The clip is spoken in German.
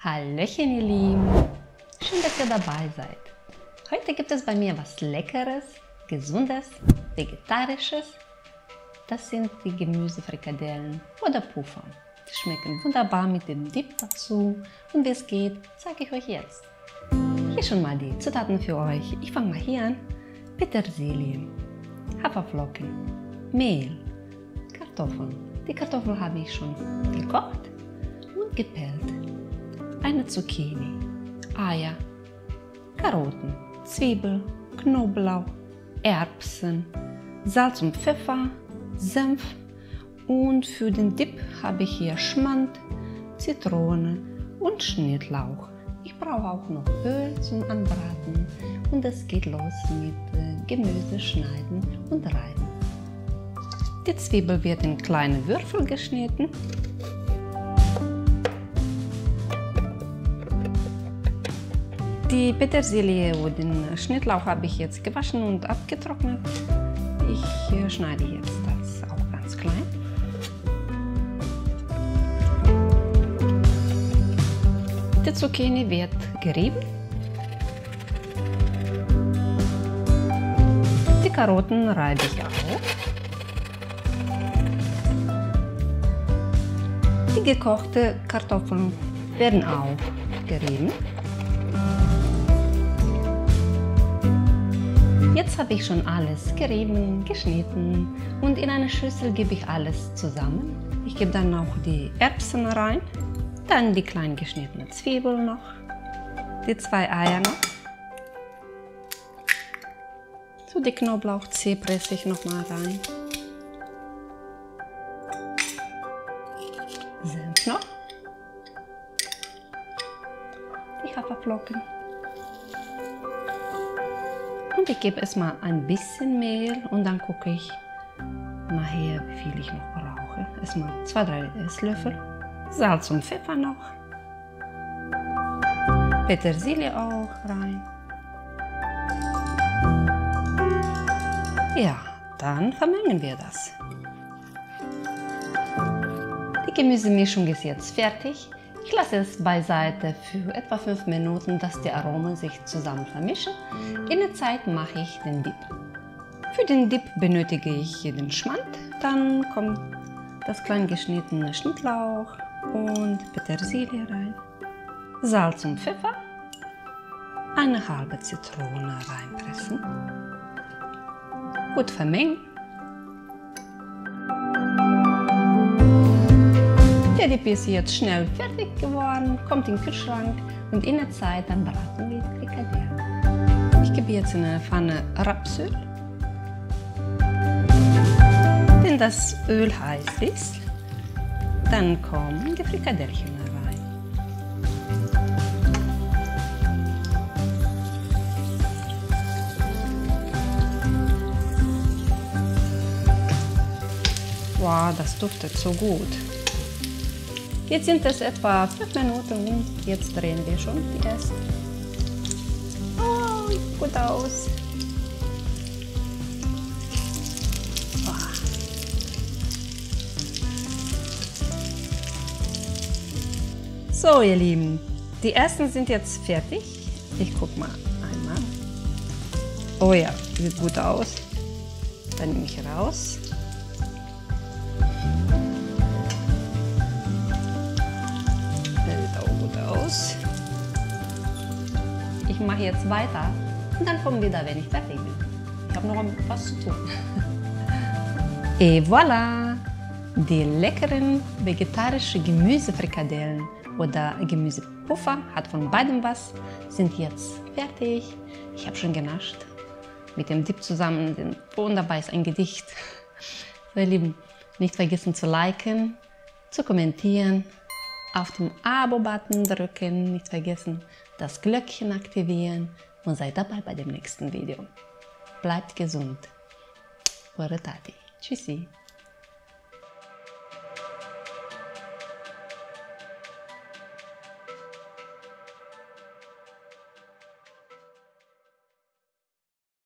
Hallöchen ihr Lieben, schön, dass ihr dabei seid. Heute gibt es bei mir was Leckeres, Gesundes, Vegetarisches. Das sind die Gemüsefrikadellen oder Puffer. Die schmecken wunderbar mit dem Dip dazu und wie es geht, zeige ich euch jetzt. Hier schon mal die Zutaten für euch. Ich fange mal hier an. Petersilie, Haferflocken, Mehl, Kartoffeln. Die Kartoffel habe ich schon gekocht und gepellt. Eine Zucchini, Eier, Karotten, Zwiebel, Knoblauch, Erbsen, Salz und Pfeffer, Senf und für den Dip habe ich hier Schmand, Zitrone und Schnittlauch. Ich brauche auch noch Öl zum Anbraten und es geht los mit Gemüse schneiden und reiben. Die Zwiebel wird in kleine Würfel geschnitten. Die Petersilie und den Schnittlauch habe ich jetzt gewaschen und abgetrocknet. Ich schneide jetzt das auch ganz klein. Die Zucchini wird gerieben. Die Karotten reibe ich auch. Die gekochten Kartoffeln werden auch gerieben. Jetzt habe ich schon alles gerieben, geschnitten und in eine Schüssel gebe ich alles zusammen. Ich gebe dann auch die Erbsen rein, dann die klein geschnittene Zwiebel noch, die zwei Eier noch. So, die Knoblauchzehe presse ich nochmal rein. Senf noch. Die Haferflocken. Und ich gebe erstmal ein bisschen Mehl und dann gucke ich nachher, wie viel ich noch brauche. Erstmal 2-3 Esslöffel, Salz und Pfeffer noch, Petersilie auch rein. Ja, dann vermengen wir das. Die Gemüsemischung ist jetzt fertig. Ich lasse es beiseite für etwa 5 Minuten, dass die Aromen sich zusammen vermischen. In der Zeit mache ich den Dip. Für den Dip benötige ich den Schmand, dann kommt das klein geschnittene Schnittlauch und Petersilie rein, Salz und Pfeffer, eine halbe Zitrone reinpressen, gut vermengen. Der Dip ist jetzt schnell fertig geworden, kommt in den Kühlschrank und in der Zeit dann braten wir die Frikadellen. Ich gebe jetzt in eine Pfanne Rapsöl, wenn das Öl heiß ist, dann kommen die Frikadellchen rein. Wow, das duftet so gut. Jetzt sind es etwa 5 Minuten und jetzt drehen wir schon die ersten. Oh, gut aus. Oh. So ihr Lieben, die ersten sind jetzt fertig. Ich guck mal einmal. Oh ja, sieht gut aus. Dann nehme ich raus. Ich mache jetzt weiter und dann kommen wir wieder, wenn ich fertig bin. Ich habe noch was zu tun. Et voilà! Die leckeren vegetarischen Gemüsefrikadellen oder Gemüsepuffer, hat von beidem was, sind jetzt fertig. Ich habe schon genascht. Mit dem Dip zusammen, wunderbar ist ein Gedicht. So ihr Lieben, nicht vergessen zu liken, zu kommentieren. Auf den Abo-Button drücken, nicht vergessen, das Glöckchen aktivieren und seid dabei bei dem nächsten Video. Bleibt gesund. Eure Tati. Tschüssi.